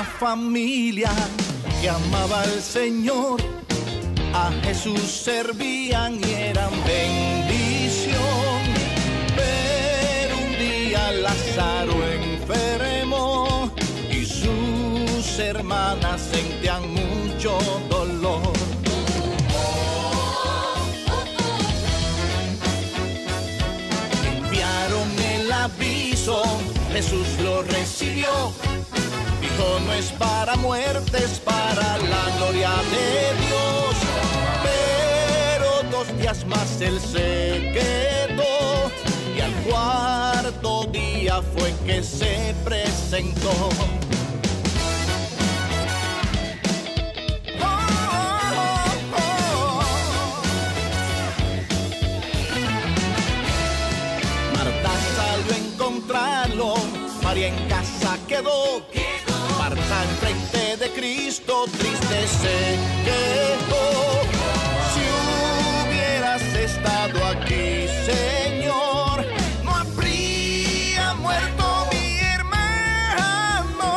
una familia que amaba al Señor, a Jesús servían y eran bendición. Pero un día Lázaro enfermó y sus hermanas sentían mucho dolor. Enviaron el aviso, Jesús lo recibió. Dijo, no es para muerte, es para la gloria de Dios. Pero 2 días más él se quedó, y al 4.º día fue que se presentó. Marta salió a encontrarlo, María en casa quedó. Marta enfrente de Cristo triste se quejó. Si hubieras estado aquí, Señor, no habría muerto mi hermano.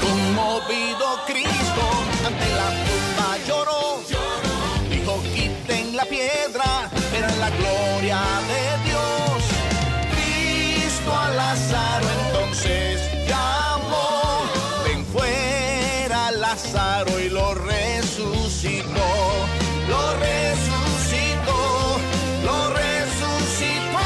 Conmovido Cristo ante la tumba lloró. Dijo, quiten la piedra, pero en la gloria de Lázaro entonces llamó, ven fuera Lázaro, y lo resucitó, lo resucitó, lo resucitó.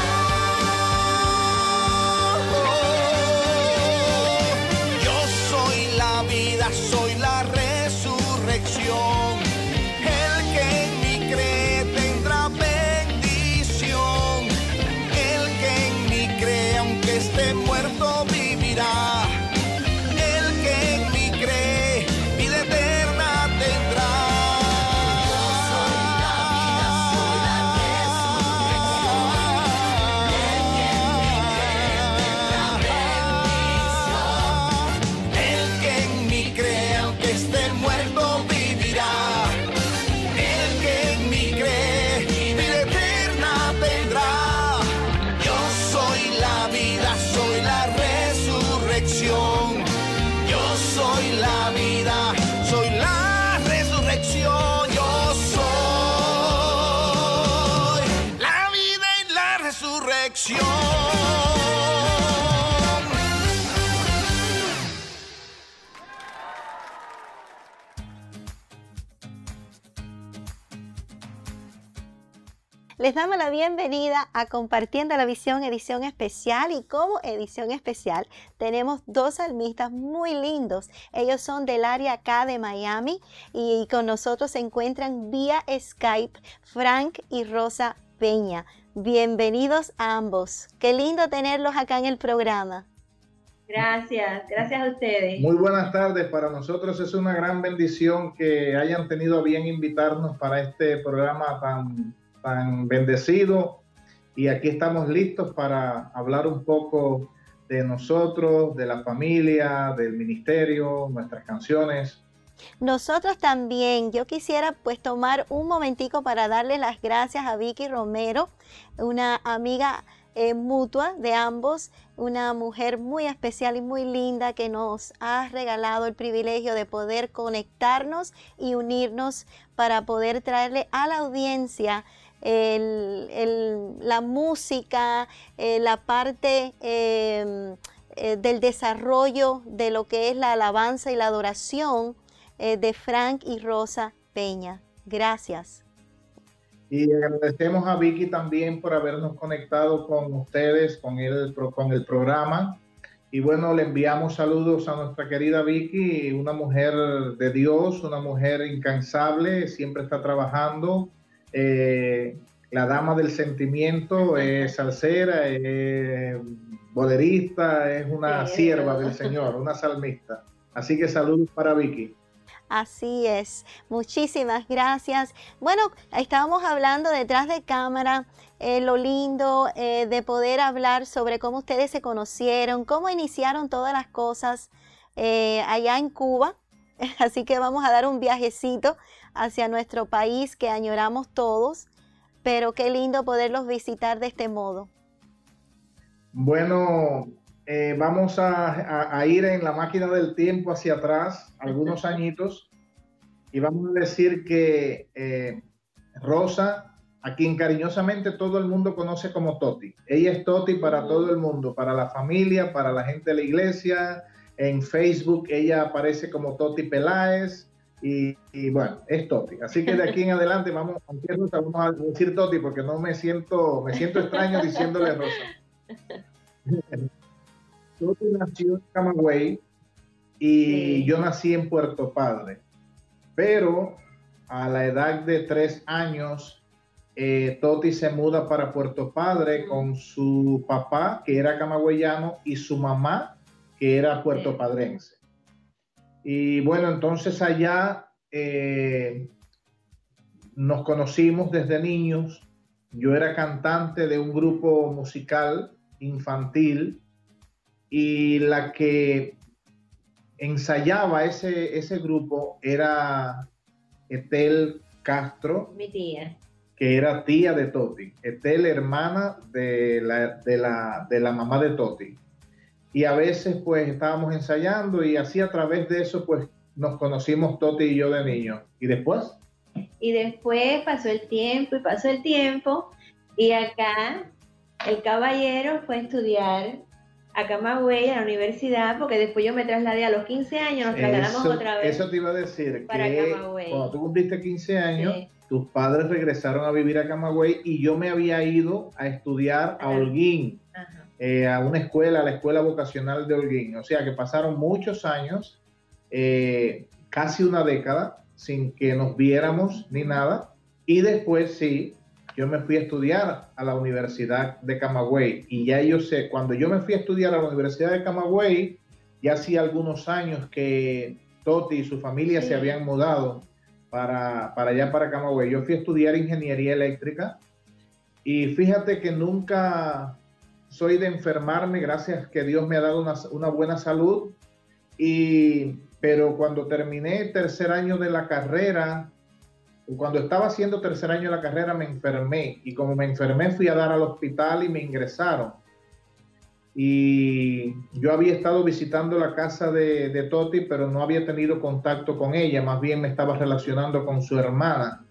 Yo soy la vida, soy la resurrección. Les damos la bienvenida a Compartiendo la Visión, edición especial. Y como edición especial tenemos 2 salmistas muy lindos. Ellos son del área acá de Miami y con nosotros se encuentran vía Skype Frank y Rosa Peña. Bienvenidos a ambos. Qué lindo tenerlos acá en el programa. Gracias, gracias a ustedes. Muy buenas tardes. Para nosotros es una gran bendición que hayan tenido a bien invitarnos para este programa tan bendecido, y aquí estamos listos para hablar un poco de nosotros, de la familia, del ministerio, nuestras canciones. Nosotros también. Yo quisiera pues tomar un momentico para darle las gracias a Vicky Romero, una amiga mutua de ambos, una mujer muy especial y muy linda que nos ha regalado el privilegio de poder conectarnos y unirnos para poder traerle a la audiencia la música, la parte del desarrollo de lo que es la alabanza y la adoración de Frank y Rosa Peña. Gracias. Y agradecemos a Vicky también por habernos conectado con ustedes, con el programa. Y bueno, le enviamos saludos a nuestra querida Vicky, una mujer de Dios, una mujer incansable, siempre está trabajando. La dama del sentimiento, es salsera, es bolerista, es una sierva del Señor, una salmista. Así que saludos para Vicky. Así es, muchísimas gracias. Bueno, estábamos hablando detrás de cámara, lo lindo de poder hablar sobre cómo ustedes se conocieron, cómo iniciaron todas las cosas allá en Cuba. Así que vamos a dar un viajecito hacia nuestro país que añoramos todos, pero qué lindo poderlos visitar de este modo. Bueno, vamos a ir en la máquina del tiempo hacia atrás, algunos añitos, y vamos a decir que Rosa, a quien cariñosamente todo el mundo conoce como Toti. Ella es Toti para todo el mundo, para la familia, para la gente de la iglesia. En Facebook ella aparece como Toti Peláez. Y bueno, es Toti. Así que de aquí en adelante vamos a decir Toti, porque no me siento extraño diciéndole Rosa. Toti nació en Camagüey y yo nací en Puerto Padre. Pero a la edad de 3 años, Toti se muda para Puerto Padre con su papá, que era camagüeyano, y su mamá, que era puertopadrense. Y bueno, entonces allá nos conocimos desde niños. Yo era cantante de un grupo musical infantil y la que ensayaba ese grupo era Etel Castro, mi tía, que era tía de Toti. Etel, hermana de la mamá de Toti. Y a veces pues estábamos ensayando y así a través de eso pues nos conocimos Toti y yo de niño. ¿Y después? Y después pasó el tiempo y acá el caballero fue a estudiar a Camagüey, a la universidad, porque después yo me trasladé a los 15 años, nos trasladamos otra vez. Eso te iba a decir, que cuando tú cumpliste 15 años, tus padres regresaron a vivir a Camagüey y yo me había ido a estudiar a Holguín. A una escuela, a la escuela vocacional de Holguín. O sea que pasaron muchos años, casi una década, sin que nos viéramos ni nada. Y después sí, yo me fui a estudiar a la Universidad de Camagüey. Y ya yo sé, cuando yo me fui a estudiar a la Universidad de Camagüey, ya hacía algunos años que Toti y su familia se habían mudado para allá, para Camagüey. Yo fui a estudiar ingeniería eléctrica y fíjate que nunca... soy de enfermarme, gracias que Dios me ha dado una buena salud, pero cuando terminé tercer año de la carrera, cuando estaba haciendo tercer año de la carrera me enfermé, y como me enfermé fui a dar al hospital y me ingresaron. Y yo había estado visitando la casa de Toti, pero no había tenido contacto con ella, más bien me estaba relacionando con su hermana.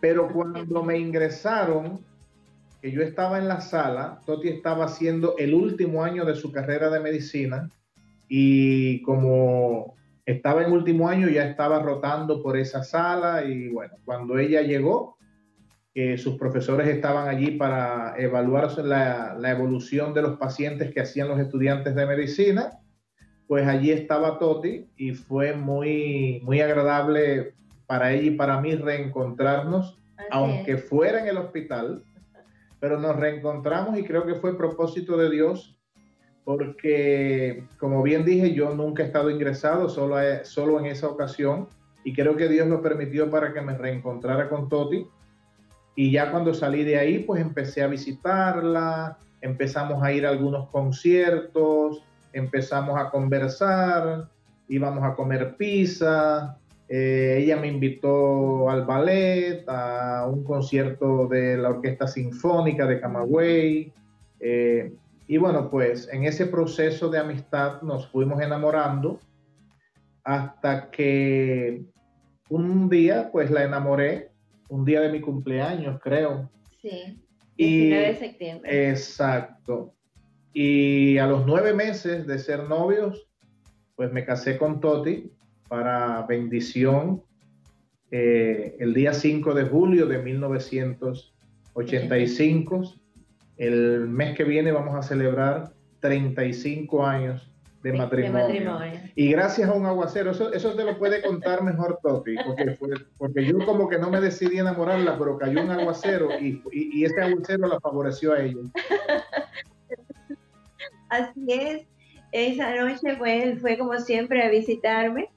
Pero cuando me ingresaron, que yo estaba en la sala, Toti estaba haciendo el último año de su carrera de medicina y como estaba en último año ya estaba rotando por esa sala y bueno, cuando ella llegó, sus profesores estaban allí para evaluar la evolución de los pacientes que hacían los estudiantes de medicina, pues allí estaba Toti y fue muy, muy agradable para ella y para mí reencontrarnos, aunque fuera en el hospital. Pero nos reencontramos y creo que fue propósito de Dios, porque como bien dije, yo nunca he estado ingresado, solo en esa ocasión, y creo que Dios lo permitió para que me reencontrara con Toti. Y ya cuando salí de ahí, pues empecé a visitarla, empezamos a ir a algunos conciertos, empezamos a conversar, íbamos a comer pizza. Ella me invitó al ballet, a un concierto de la Orquesta Sinfónica de Camagüey. Y bueno, pues en ese proceso de amistad nos fuimos enamorando hasta que un día, pues la enamoré, un día de mi cumpleaños, creo. Sí, 19 de septiembre. Exacto. Y a los 9 meses de ser novios, pues me casé con Toti. Para bendición, el día 5 de julio de 1985, el mes que viene vamos a celebrar 35 años de matrimonio. Y gracias a un aguacero, eso te lo puede contar mejor Toti, porque yo como que no me decidí enamorarla, pero cayó un aguacero y ese aguacero la favoreció a ella. Así es, esa noche pues él fue como siempre a visitarme.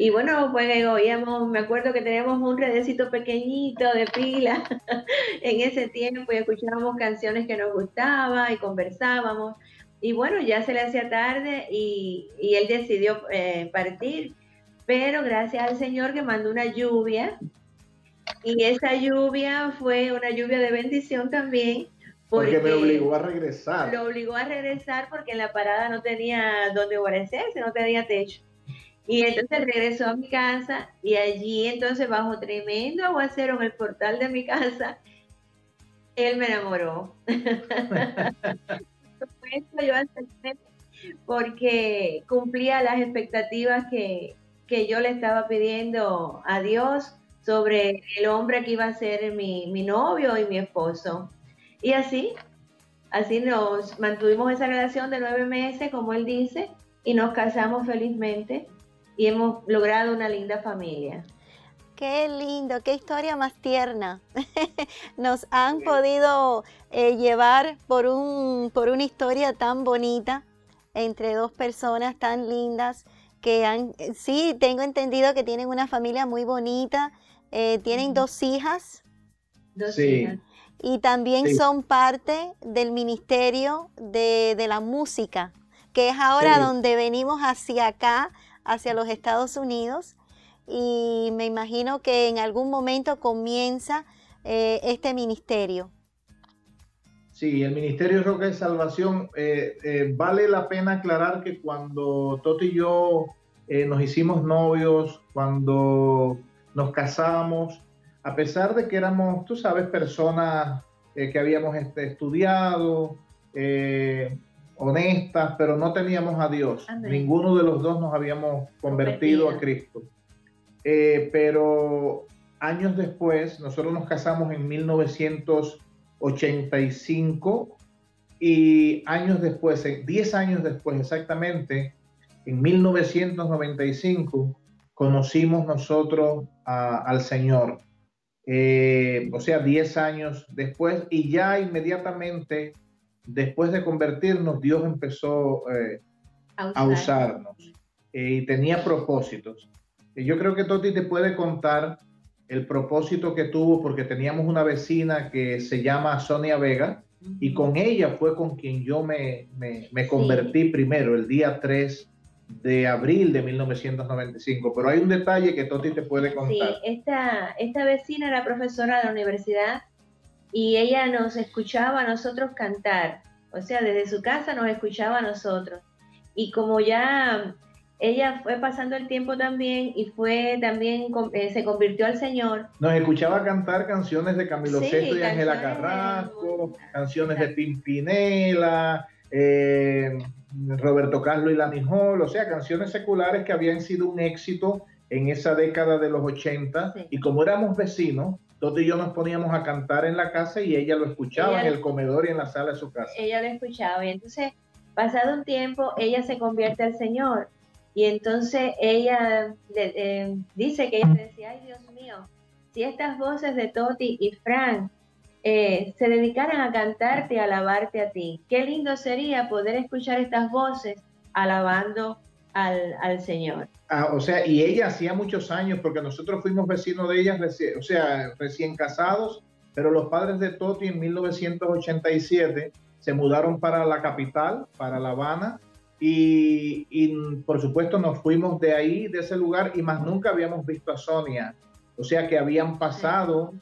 Y bueno, pues oíamos, me acuerdo que teníamos un redecito pequeñito de pila en ese tiempo y escuchábamos canciones que nos gustaban y conversábamos. Y bueno, ya se le hacía tarde y él decidió partir. Pero gracias al Señor que mandó una lluvia. Y esa lluvia fue una lluvia de bendición también, Porque me obligó a regresar. Lo obligó a regresar porque en la parada no tenía dónde guarecerse, no tenía techo. Y entonces regresó a mi casa y allí entonces bajo tremendo aguacero en el portal de mi casa, él me enamoró. Yo acepté porque cumplía las expectativas que yo le estaba pidiendo a Dios sobre el hombre que iba a ser mi novio y mi esposo. Y así nos mantuvimos esa relación de 9 meses, como él dice, y nos casamos felizmente y hemos logrado una linda familia. Qué lindo, qué historia más tierna. Nos han podido llevar por una historia tan bonita entre dos personas tan lindas que han, sí, tengo entendido que tienen una familia muy bonita, tienen dos hijas. Dos hijas. Y también son parte del Ministerio de la Música, que es ahora donde venimos hacia acá, hacia los Estados Unidos. Y me imagino que en algún momento comienza este ministerio. Sí, el Ministerio Roca de Salvación. Vale la pena aclarar que cuando Toti y yo nos hicimos novios, cuando nos casamos, a pesar de que éramos, tú sabes, personas que habíamos estudiado, honestas, pero no teníamos a Dios. André. Ninguno de los dos nos habíamos convertido a Cristo. Pero años después, nosotros nos casamos en 1985 y años después, 10 años después exactamente, en 1995, conocimos nosotros al Señor. O sea, 10 años después, y ya inmediatamente después de convertirnos, Dios empezó a usarnos y tenía propósitos. Yo creo que Toti te puede contar el propósito que tuvo, porque teníamos una vecina que se llama Sonia Vega, y con ella fue con quien yo me convertí primero, el día 3 de abril de 1995. Pero hay un detalle que Toti te puede contar. Sí, esta vecina era profesora de la universidad y ella nos escuchaba a nosotros cantar. O sea, desde su casa nos escuchaba a nosotros. Y como ya... ella fue pasando el tiempo también y se convirtió al Señor. Nos escuchaba cantar canciones de Camilo Seto y Ángela Carrasco, canciones de Pimpinela, Roberto Carlos y la Nijol, o sea, canciones seculares que habían sido un éxito en esa década de los 80. Sí. Y como éramos vecinos, Toti y yo nos poníamos a cantar en la casa y ella lo escuchaba en el comedor y en la sala de su casa. Ella lo escuchaba y entonces, pasado un tiempo, ella se convierte al Señor. Y entonces ella dice que ella decía, ay Dios mío, si estas voces de Toti y Frank se dedicaran a cantarte y alabarte a ti, qué lindo sería poder escuchar estas voces alabando al Señor. Ah, o sea, y ella hacía muchos años, porque nosotros fuimos vecinos de ellas, recién casados, pero los padres de Toti en 1987 se mudaron para la capital, para La Habana, y por supuesto nos fuimos de ahí, de ese lugar, y más nunca habíamos visto a Sonia. O sea que habían pasado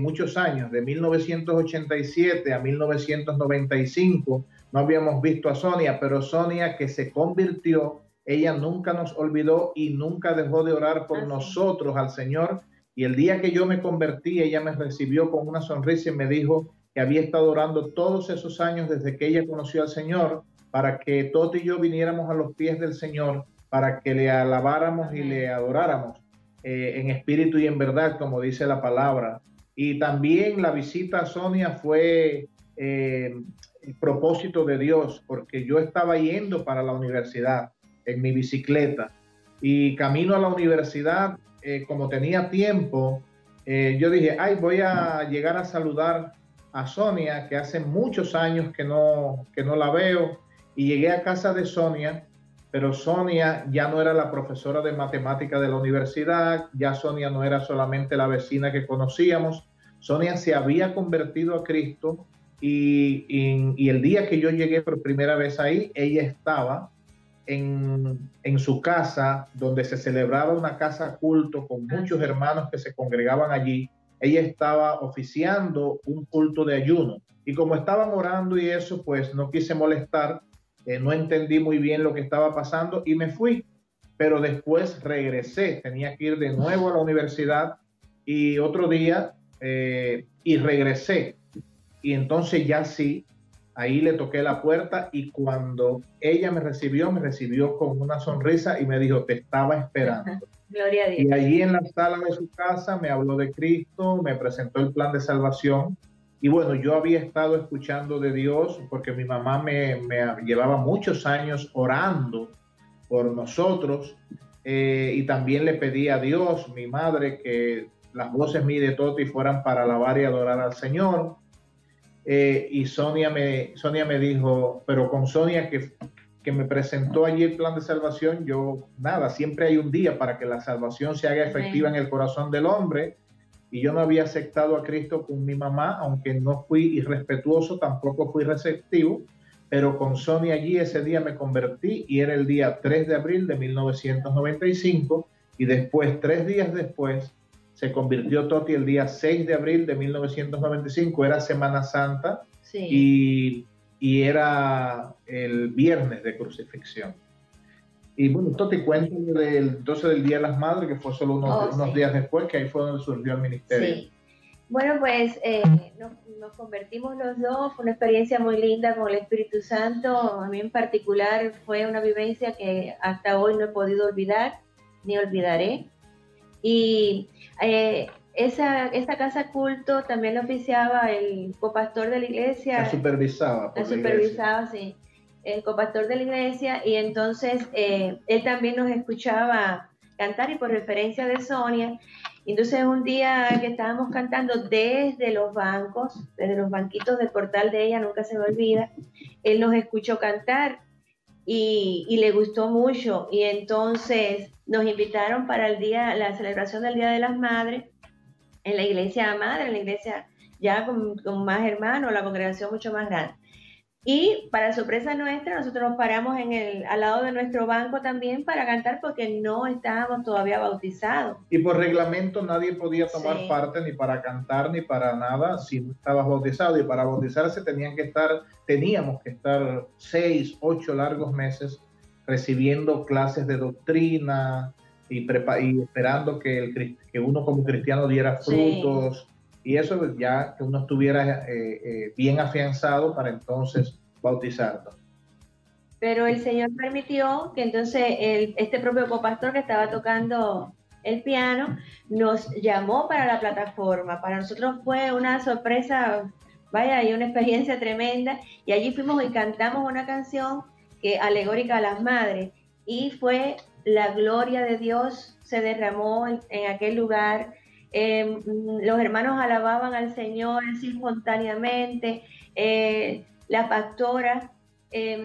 muchos años, de 1987 a 1995, no habíamos visto a Sonia, pero Sonia, que se convirtió, ella nunca nos olvidó y nunca dejó de orar por nosotros al Señor. Y el día que yo me convertí, ella me recibió con una sonrisa y me dijo que había estado orando todos esos años desde que ella conoció al Señor, para que Toti y yo viniéramos a los pies del Señor, para que le alabáramos y le adoráramos en espíritu y en verdad, como dice la palabra. Y también la visita a Sonia fue el propósito de Dios, porque yo estaba yendo para la universidad en mi bicicleta. Y camino a la universidad, como tenía tiempo, yo dije, ay, voy a llegar a saludar a Sonia, que hace muchos años que no la veo. Y llegué a casa de Sonia, pero Sonia ya no era la profesora de matemática de la universidad, ya Sonia no era solamente la vecina que conocíamos, Sonia se había convertido a Cristo y el día que yo llegué por primera vez ahí, ella estaba en su casa, donde se celebraba una casa culto con muchos hermanos que se congregaban allí, ella estaba oficiando un culto de ayuno. Y como estaban orando y eso, pues no quise molestar, no entendí muy bien lo que estaba pasando y me fui. Pero después regresé, tenía que ir de nuevo a la universidad y otro día y regresé. Y entonces ya sí, ahí le toqué la puerta y cuando ella me recibió con una sonrisa y me dijo, te estaba esperando. Gloria a Dios. Y allí en la sala de su casa me habló de Cristo, me presentó el plan de salvación. Y bueno, yo había estado escuchando de Dios porque mi mamá me llevaba muchos años orando por nosotros. Y también le pedí a Dios, mi madre, que las voces mías de Toti fueran para alabar y adorar al Señor. Y Sonia me dijo, pero con Sonia que me presentó allí el plan de salvación, yo, nada, siempre hay un día para que la salvación se haga efectiva en el corazón del hombre, y yo no había aceptado a Cristo con mi mamá, aunque no fui irrespetuoso, tampoco fui receptivo, pero con Sonia allí ese día me convertí, y era el día 3 de abril de 1995, y después, 3 días después, se convirtió Toti el día 6 de abril de 1995, era Semana Santa, sí. y era el viernes de crucifixión. Y bueno, Toti, cuéntame del 12 del Día de las Madres, que fue solo unos días después, que ahí fue donde surgió el ministerio. Sí. Bueno, pues nos convertimos los dos, fue una experiencia muy linda con el Espíritu Santo, a mí en particular fue una vivencia que hasta hoy no he podido olvidar, ni olvidaré. Y esa casa culto también la oficiaba el copastor de la iglesia. La supervisaba. La supervisaba, sí. El copastor de la iglesia. Y entonces él también nos escuchaba cantar y por referencia de Sonia. Entonces un día que estábamos cantando desde los bancos, desde los banquitos del portal de ella, nunca se me olvida, él nos escuchó cantar y le gustó mucho. Y entonces nos invitaron para la celebración del Día de las Madres en la iglesia madre, en la iglesia ya con más hermanos, la congregación mucho más grande. Y para sorpresa nuestra, nosotros nos paramos al lado de nuestro banco también para cantar porque no estábamos todavía bautizados. Y por reglamento nadie podía tomar parte ni para cantar ni para nada si no estabas bautizado. Y para bautizarse teníamos que estar 6, 8 largos meses recibiendo clases de doctrina y esperando que uno como cristiano diera frutos y eso ya que uno estuviera bien afianzado para entonces bautizarlo. Pero el Señor permitió que entonces este propio copastor que estaba tocando el piano nos llamó para la plataforma. Para nosotros fue una sorpresa, vaya, y una experiencia tremenda y allí fuimos y cantamos una canción alegórica a las madres, y fue la gloria de Dios se derramó en aquel lugar, los hermanos alababan al Señor así espontáneamente, la pastora,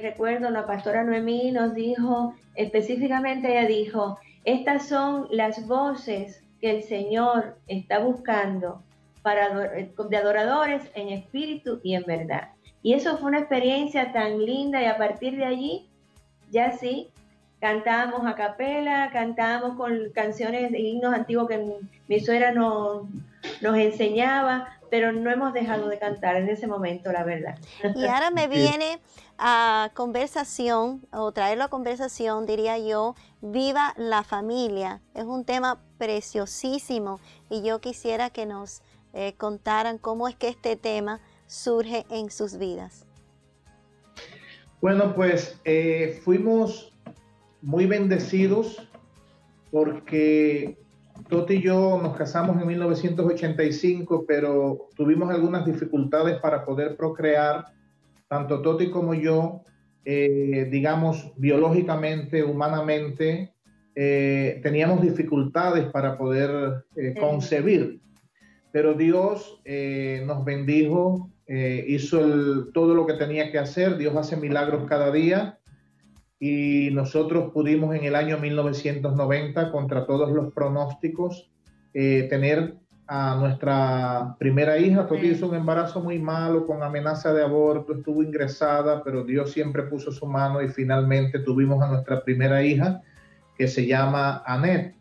recuerdo la pastora Noemí nos dijo, específicamente ella dijo, estas son las voces que el Señor está buscando de adoradores en espíritu y en verdad. Y eso fue una experiencia tan linda y a partir de allí, ya sí, cantábamos a capela, cantábamos con canciones e himnos antiguos que mi suegra nos enseñaba, pero no hemos dejado de cantar en ese momento, la verdad. Y ahora me viene a conversación, o traerlo a conversación, diría yo, viva la familia. Es un tema preciosísimo y yo quisiera que nos contaran cómo es que este tema surge en sus vidas. Bueno, pues fuimos muy bendecidos porque Toti y yo nos casamos en 1985, pero tuvimos algunas dificultades para poder procrear, tanto Toti como yo, digamos, biológicamente, humanamente, teníamos dificultades para poder concebir. Pero Dios nos bendijo, hizo todo lo que tenía que hacer, Dios hace milagros cada día y nosotros pudimos en el año 1990, contra todos los pronósticos, tener a nuestra primera hija. Toti hizo un embarazo muy malo con amenaza de aborto, estuvo ingresada, pero Dios siempre puso su mano y finalmente tuvimos a nuestra primera hija que se llama Anette.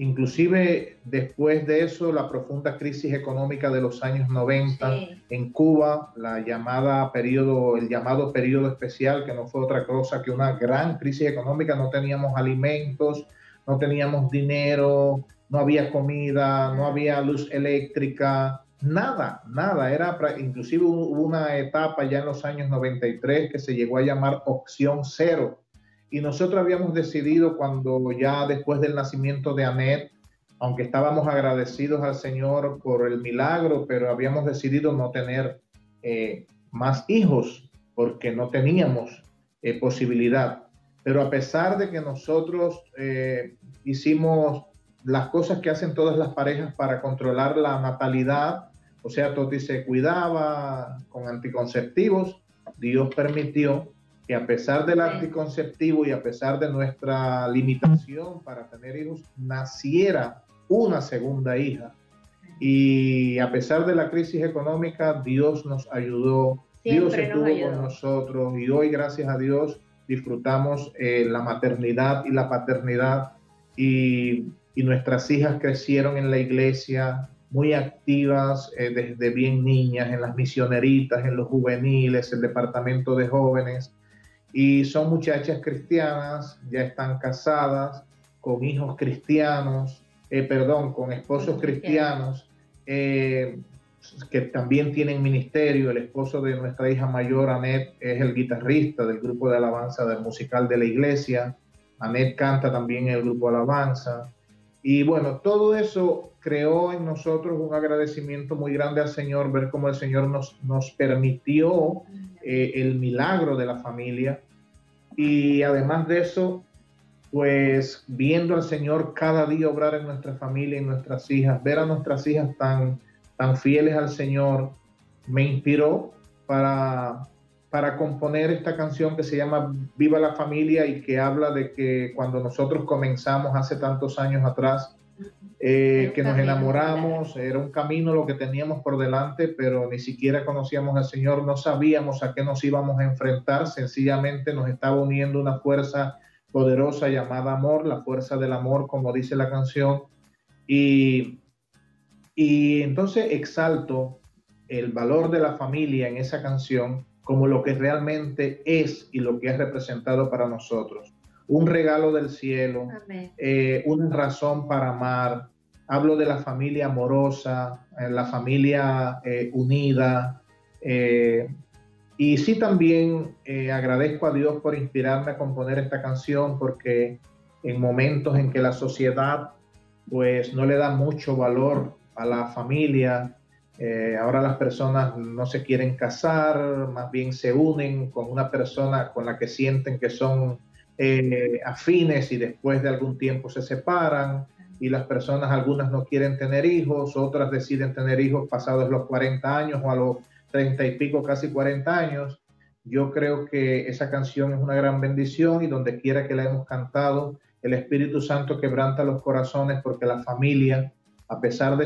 Inclusive después de eso, la profunda crisis económica de los años 90 en Cuba, el llamado periodo especial, que no fue otra cosa que una gran crisis económica. No teníamos alimentos, no teníamos dinero, no había comida, no había luz eléctrica, nada, nada. Inclusive hubo una etapa ya en los años 93 que se llegó a llamar opción cero. Y nosotros habíamos decidido, cuando ya después del nacimiento de Anette, aunque estábamos agradecidos al Señor por el milagro, pero habíamos decidido no tener más hijos porque no teníamos posibilidad. Pero a pesar de que nosotros hicimos las cosas que hacen todas las parejas para controlar la natalidad, o sea, Toti se cuidaba con anticonceptivos, Dios permitió que a pesar del anticonceptivo y a pesar de nuestra limitación para tener hijos, naciera una segunda hija. Y a pesar de la crisis económica, Dios nos ayudó, siempre Dios estuvo con nosotros, y hoy, gracias a Dios, disfrutamos la maternidad y la paternidad, y nuestras hijas crecieron en la iglesia, muy activas desde bien niñas, en las misioneritas, en los juveniles, el departamento de jóvenes. Y son muchachas cristianas, ya están casadas, con hijos cristianos, con esposos cristianos, que también tienen ministerio. El esposo de nuestra hija mayor, Anette, es el guitarrista del grupo de alabanza del musical de la iglesia. Anette canta también en el grupo de alabanza. Y bueno, todo eso creó en nosotros un agradecimiento muy grande al Señor, ver cómo el Señor nos permitió el milagro de la familia. Y además de eso, pues viendo al Señor cada día obrar en nuestra familia, en nuestras hijas, ver a nuestras hijas tan fieles al Señor, me inspiró para componer esta canción que se llama Viva la Familia, y que habla de que cuando nosotros comenzamos hace tantos años atrás, que nos enamoramos, era un camino lo que teníamos por delante, pero ni siquiera conocíamos al Señor, no sabíamos a qué nos íbamos a enfrentar, sencillamente nos estaba uniendo una fuerza poderosa llamada amor, la fuerza del amor, como dice la canción. Y entonces exalto el valor de la familia en esa canción, como lo que realmente es y lo que es representado para nosotros. Un regalo del cielo, una razón para amar. Hablo de la familia amorosa, la familia unida. Y sí, también agradezco a Dios por inspirarme a componer esta canción, porque en momentos en que la sociedad pues no le da mucho valor a la familia, ahora las personas no se quieren casar, más bien se unen con una persona con la que sienten que son afines, y después de algún tiempo se separan, y las personas, algunas no quieren tener hijos, otras deciden tener hijos pasados los 40 años o a los 30 y pico, casi 40 años. Yo creo que esa canción es una gran bendición, y donde quiera que la hemos cantado, el Espíritu Santo quebranta los corazones, porque la familia, además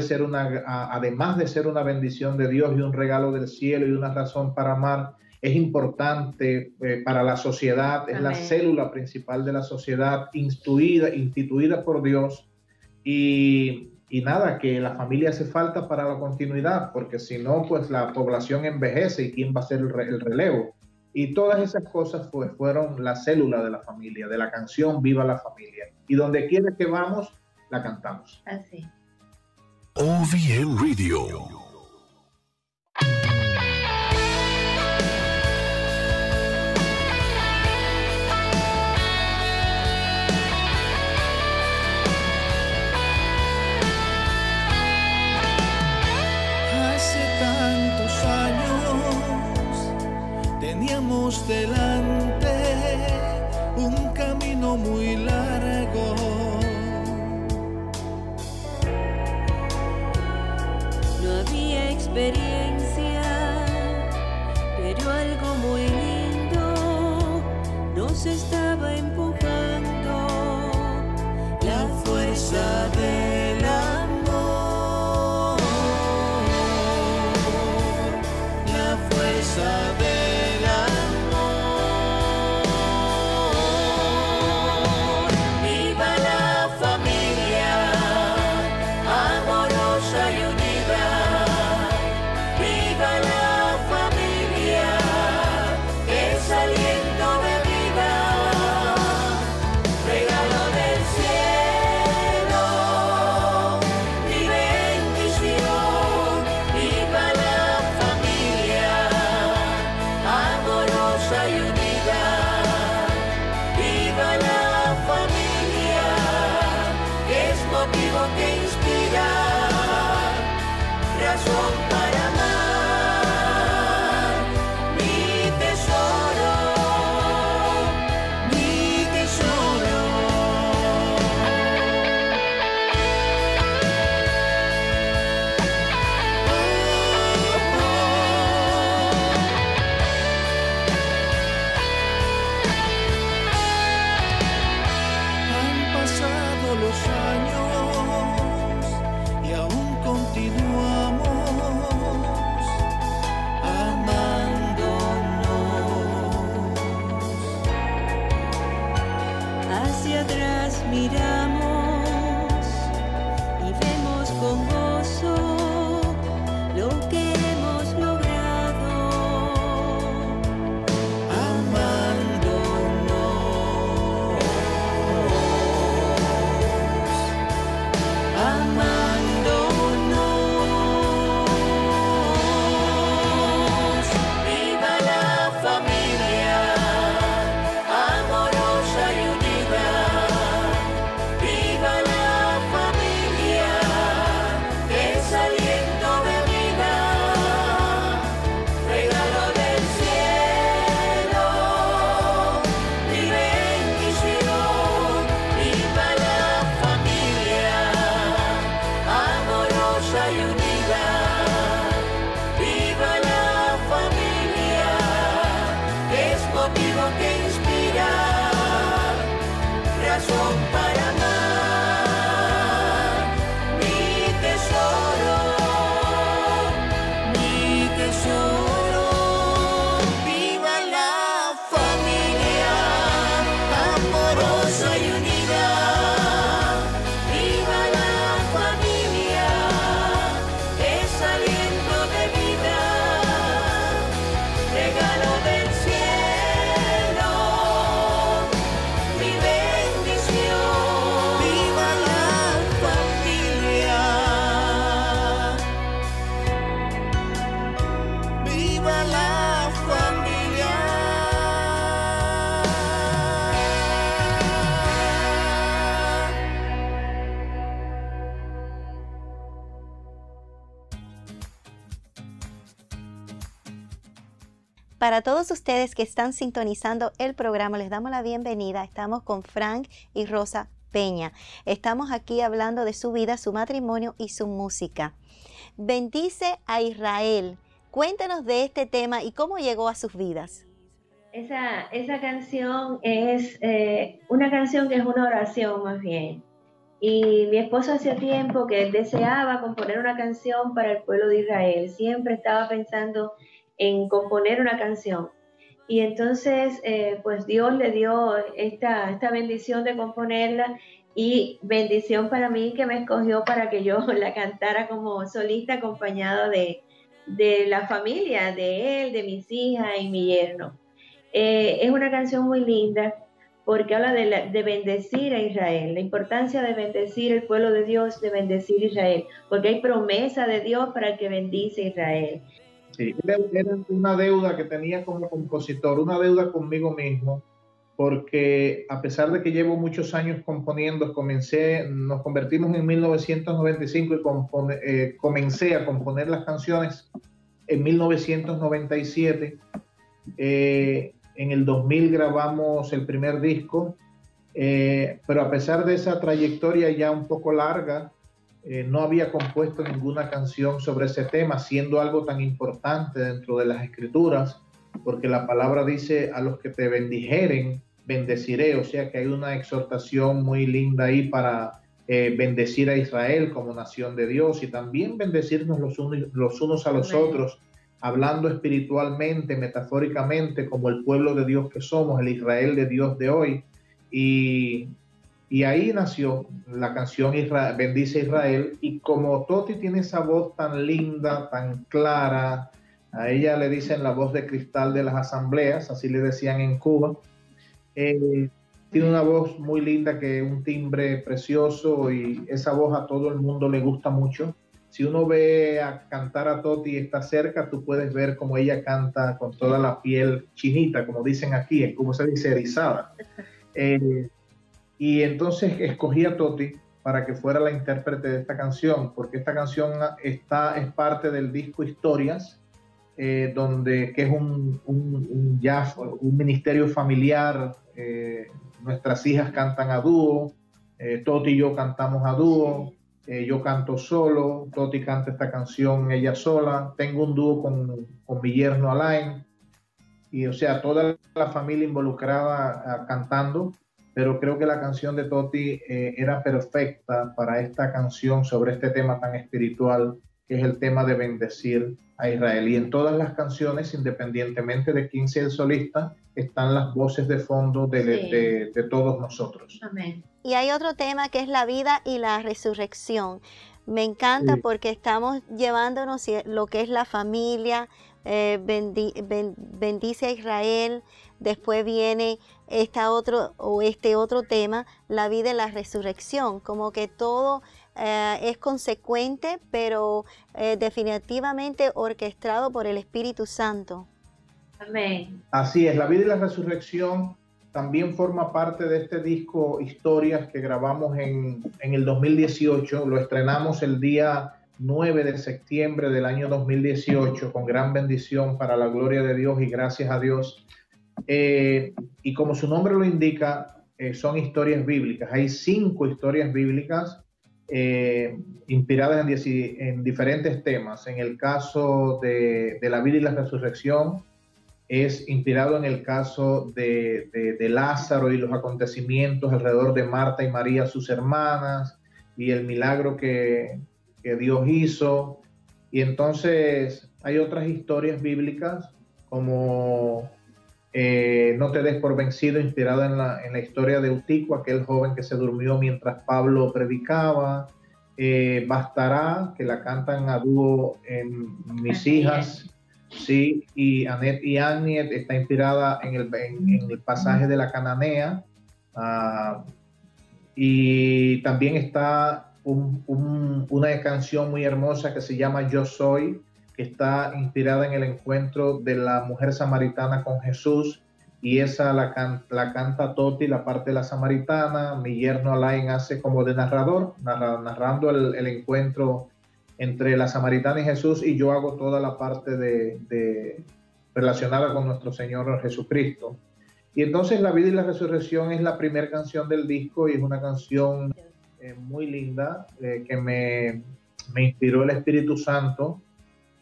de ser una bendición de Dios y un regalo del cielo y una razón para amar, es importante para la sociedad, es la célula principal de la sociedad, instituida por Dios. Y nada, que la familia hace falta para la continuidad, porque si no, pues la población envejece, y quién va a hacer el relevo. Y todas esas cosas pues fueron la célula de la familia, de la canción Viva la Familia. Y donde quiera que vamos, la cantamos. Así. OVM Radio. Hace tantos años teníamos delante un camino muy largo. Experiencia, pero algo muy lindo nos estaba empujando, la fuerza del amor, la fuerza del amor. Viva la familia. atrás miramos y vemos con gozo lo que hemos logrado, amándonos. ¡Viva la familia! Amorosa y unida. ¡Viva la familia! Es aliento de vida, regalo del cielo. Vive en Quisión. ¡Viva la familia! Amorosa y unida. ¡Viva la familia! Es motivo que inspira, razón para amar. Mi tesoro, mi tesoro. Viva la familia, amorosa y unida. Viva la familia, es aliento de vida, regalo del cielo, mi bendición. Viva la familia, viva la familia. Para todos ustedes que están sintonizando el programa, les damos la bienvenida. Estamos con Frank y Rosa Peña. Estamos aquí hablando de su vida, su matrimonio y su música. Bendice a Israel. Cuéntanos de este tema y cómo llegó a sus vidas. Esa canción es una canción que es una oración más bien. Y mi esposo hacía tiempo que deseaba componer una canción para el pueblo de Israel. Siempre estaba pensando en componer una canción. Y entonces, pues Dios le dio esta bendición de componerla y bendición para mí que me escogió para que yo la cantara como solista acompañado de la familia, de él, de mis hijas y mi yerno. Es una canción muy linda porque habla de bendecir a Israel, la importancia de bendecir el pueblo de Dios, de bendecir a Israel, porque hay promesa de Dios para el que bendice a Israel. Sí, era una deuda que tenía como compositor, una deuda conmigo mismo, porque a pesar de que llevo muchos años componiendo, nos convertimos en 1995 y comencé a componer las canciones en 1997. En el 2000 grabamos el primer disco, pero a pesar de esa trayectoria ya un poco larga, no había compuesto ninguna canción sobre ese tema, siendo algo tan importante dentro de las escrituras, porque la palabra dice: a los que te bendijeren, bendeciré. O sea que hay una exhortación muy linda ahí para bendecir a Israel como nación de Dios y también bendecirnos los unos a los otros, hablando espiritualmente, metafóricamente, como el pueblo de Dios que somos, el Israel de Dios de hoy. Y ahí nació la canción Bendice Israel. Y como Toti tiene esa voz tan linda, tan clara, a ella le dicen la voz de cristal de las asambleas, así le decían en Cuba. Tiene una voz muy linda, que un timbre precioso, y esa voz a todo el mundo le gusta mucho. Si uno ve a cantar a Toti y está cerca, tú puedes ver cómo ella canta con toda la piel chinita, como dicen aquí, es como se dice, erizada. Y entonces escogí a Toti para que fuera la intérprete de esta canción, porque esta canción es parte del disco Historias, que es un ministerio familiar. Nuestras hijas cantan a dúo, Toti y yo cantamos a dúo, yo canto solo, Toti canta esta canción ella sola, tengo un dúo con mi yerno Alain, y o sea, toda la familia involucrada cantando, pero creo que la canción de Toti era perfecta para esta canción sobre este tema tan espiritual que es el tema de bendecir a Israel. Y en todas las canciones, independientemente de quién sea el solista, están las voces de fondo de todos nosotros. Amén. Y hay otro tema que es la vida y la resurrección. Me encanta porque estamos llevándonos lo que es la familia, bendice a Israel. Después viene este otro tema, la vida y la resurrección, como que todo es consecuente, pero definitivamente orquestado por el Espíritu Santo. Amén. Así es, la vida y la resurrección también forma parte de este disco Historias que grabamos en el 2018, lo estrenamos el día 9 de septiembre del año 2018, con gran bendición para la gloria de Dios y gracias a Dios. Y como su nombre lo indica, son historias bíblicas. Hay 5 historias bíblicas inspiradas en diferentes temas. En el caso de la vida y la resurrección, es inspirado en el caso de Lázaro y los acontecimientos alrededor de Marta y María, sus hermanas, y el milagro que Dios hizo. Y entonces hay otras historias bíblicas como No te des por vencido, inspirada en la historia de Eutico, aquel joven que se durmió mientras Pablo predicaba. Bastará, que la cantan a dúo en mis hijas, sí, y Anette y Aniet, está inspirada en el pasaje de la Cananea. Y también está una canción muy hermosa que se llama Yo Soy, que está inspirada en el encuentro de la mujer samaritana con Jesús, y esa la canta Toti, la parte de la samaritana. Mi yerno Alain hace como de narrador, narrando el encuentro entre la samaritana y Jesús, y yo hago toda la parte relacionada con nuestro Señor Jesucristo. Y entonces La vida y la resurrección es la primera canción del disco, y es una canción muy linda que me inspiró el Espíritu Santo,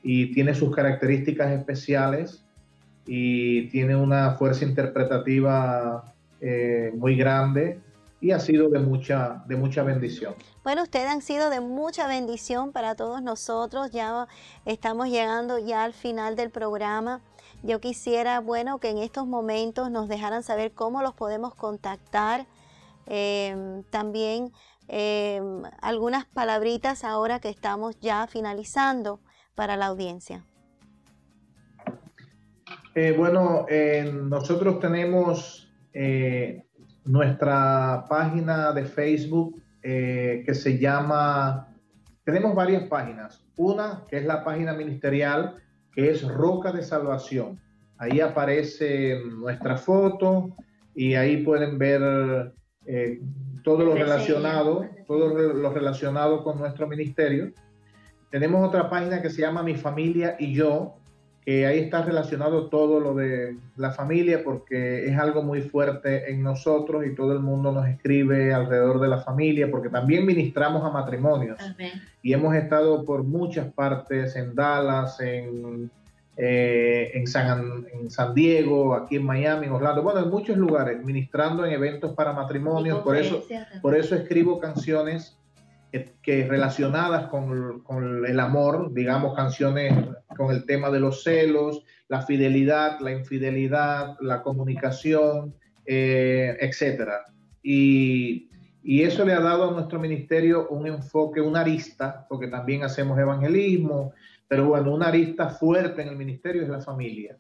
y tiene sus características especiales y tiene una fuerza interpretativa muy grande, y ha sido de mucha bendición. Bueno, ustedes han sido de mucha bendición para todos nosotros. Ya estamos llegando ya al final del programa. Yo quisiera, bueno, que en estos momentos nos dejaran saber cómo los podemos contactar. También algunas palabritas ahora que estamos ya finalizando para la audiencia. Nosotros tenemos nuestra página de Facebook que se llama... Tenemos varias páginas. Una que es la página ministerial, que es Roca de Salvación. Ahí aparece nuestra foto y ahí pueden ver todo lo relacionado con nuestro ministerio. Tenemos otra página que se llama Mi Familia y Yo, que ahí está relacionado todo lo de la familia, porque es algo muy fuerte en nosotros y todo el mundo nos escribe alrededor de la familia, porque también ministramos a matrimonios. Amén. Y hemos estado por muchas partes, en Dallas, en San Diego, aquí en Miami, en Orlando, bueno, en muchos lugares, ministrando en eventos para matrimonios. Por eso escribo canciones que relacionadas con el amor, digamos, canciones con el tema de los celos, la fidelidad, la infidelidad, la comunicación, etcétera. Y eso le ha dado a nuestro ministerio un enfoque, una arista, porque también hacemos evangelismo, pero bueno, una arista fuerte en el ministerio es la familia.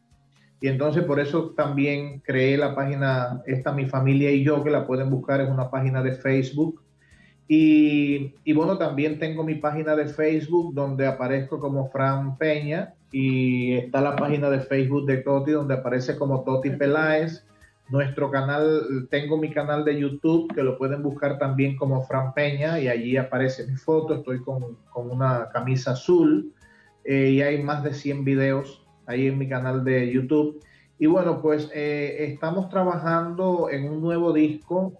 Y entonces por eso también creé la página esta, Mi Familia y Yo, que la pueden buscar, es una página de Facebook. Y bueno, también tengo mi página de Facebook, donde aparezco como Frank Peña, y está la página de Facebook de Toti, donde aparece como Toti Peláez. Nuestro canal, tengo mi canal de YouTube, que lo pueden buscar también como Frank Peña, y allí aparece mi foto. Estoy con una camisa azul, y hay más de 100 videos ahí en mi canal de YouTube. Y bueno, pues estamos trabajando en un nuevo disco,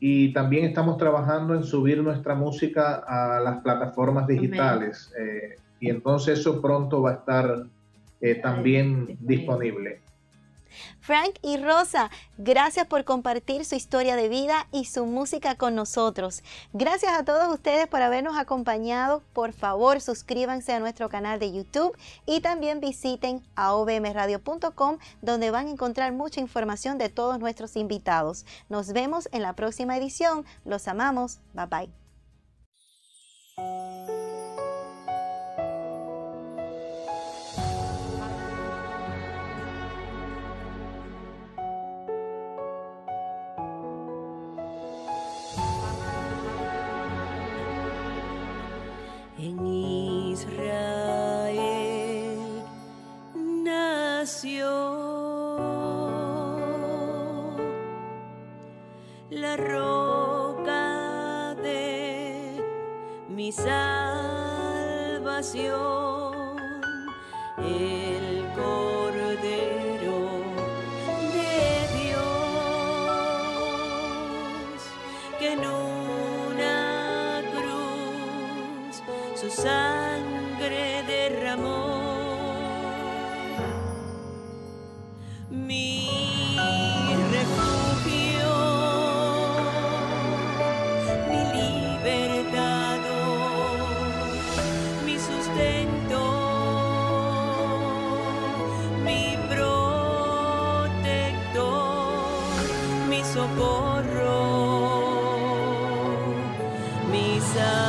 y también estamos trabajando en subir nuestra música a las plataformas digitales. Y entonces eso pronto va a estar también disponible. Frank y Rosa, gracias por compartir su historia de vida y su música con nosotros. Gracias a todos ustedes por habernos acompañado. Por favor, suscríbanse a nuestro canal de YouTube y también visiten ovmradio.com, donde van a encontrar mucha información de todos nuestros invitados. Nos vemos en la próxima edición. Los amamos. Bye bye. En Israel nació la roca de mi salvación, el Cordero de Dios que no su sangre derramó. Mi refugio, mi libertador, mi sustento, mi protector, mi socorro, mi salvación.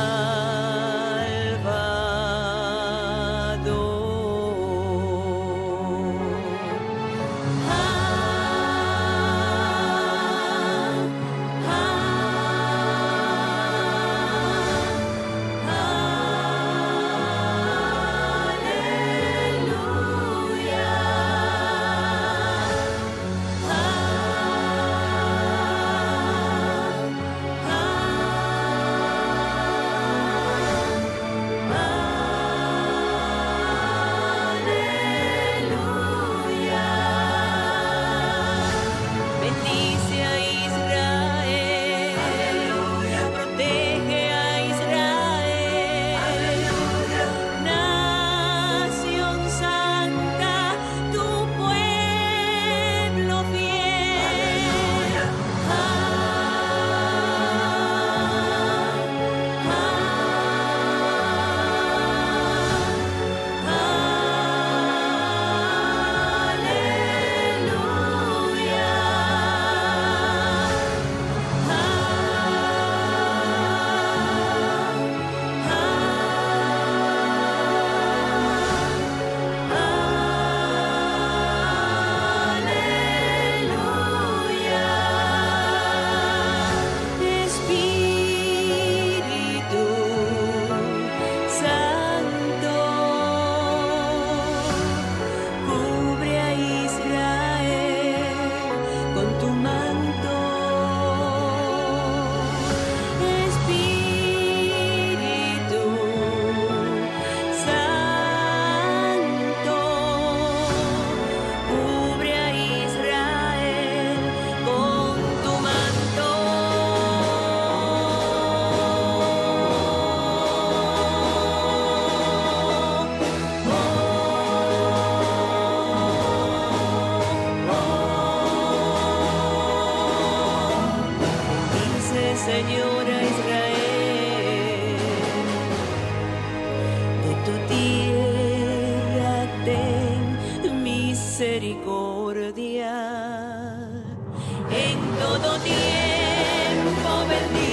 Tiempo bendito.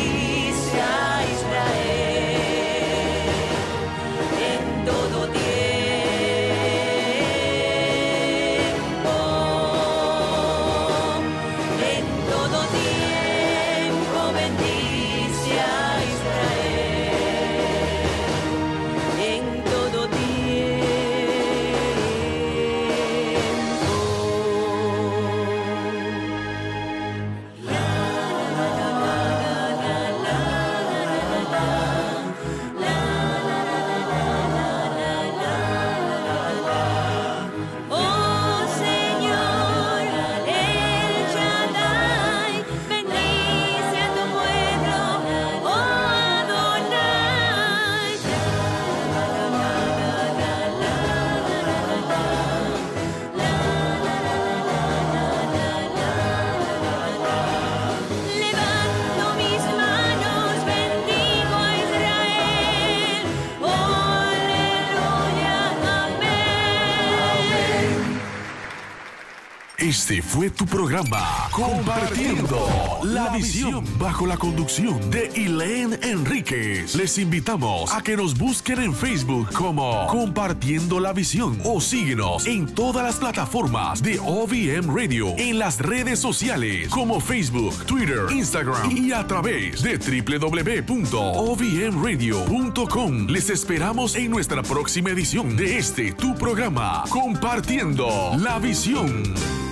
Este fue tu programa Compartiendo la Visión, bajo la conducción de Elaine Enriquez. Les invitamos a que nos busquen en Facebook como Compartiendo la Visión o síguenos en todas las plataformas de OVM Radio, en las redes sociales como Facebook, Twitter, Instagram y a través de www.ovmradio.com. Les esperamos en nuestra próxima edición de este tu programa Compartiendo la Visión.